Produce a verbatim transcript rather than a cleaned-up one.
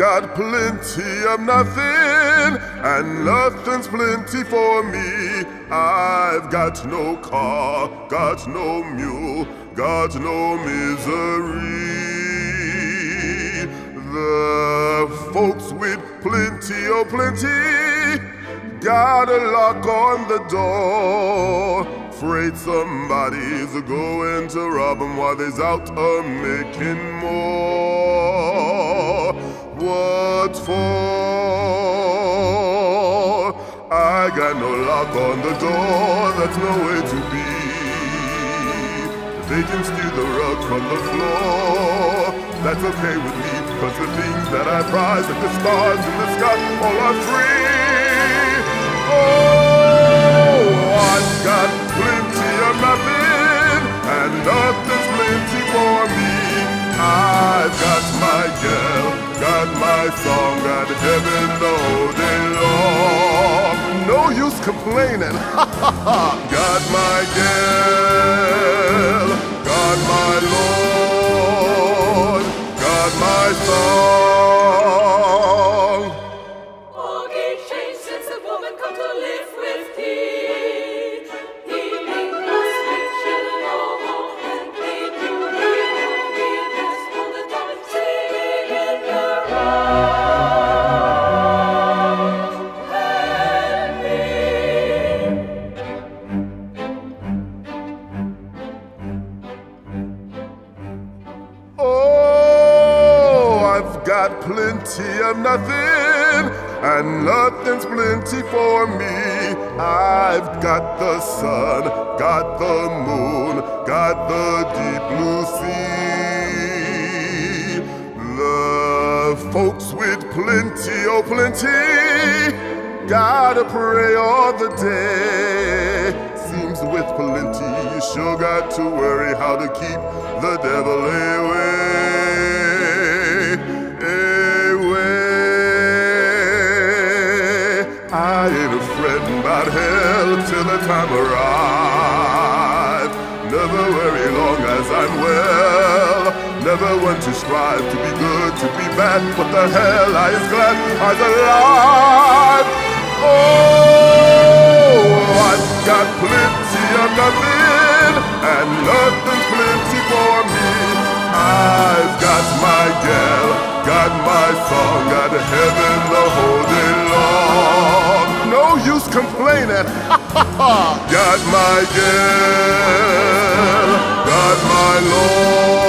got plenty of nothing, and nothing's plenty for me. I've got no car, got no mule, got no misery. The folks with plenty, oh plenty, got a lock on the door. Afraid somebody's going to rob them while they's out a making more. What for? I got no lock on the door, that's nowhere to be. They can steal the rug from the floor. That's okay with me, cause the things that I prize, like the stars in the sky, all are free. Oh, I've got nothing, and nothing's plenty for me. I've got my girl, got my song, got heaven all day long. No use complaining, ha ha ha. Got my girl, got my Lord, got my song. All gates change since the woman come to live with thee. Got plenty of nothing, and nothing's plenty for me. I've got the sun, got the moon, got the deep blue sea. The folks with plenty, oh plenty, gotta pray all the day. Seems with plenty, you sure got to worry how to keep the devil away. I ain't a fretting about hell till the time arrives. Never worry long as I'm well. Never want to strive to be good, to be bad. What the hell, I is glad I'm alive. Oh, I've got plenty of nothing, and nothing's plenty for me. I've got my gal, got my song, got heaven the whole day long. No use complaining, ha ha ha. Got my girl, got my Lord.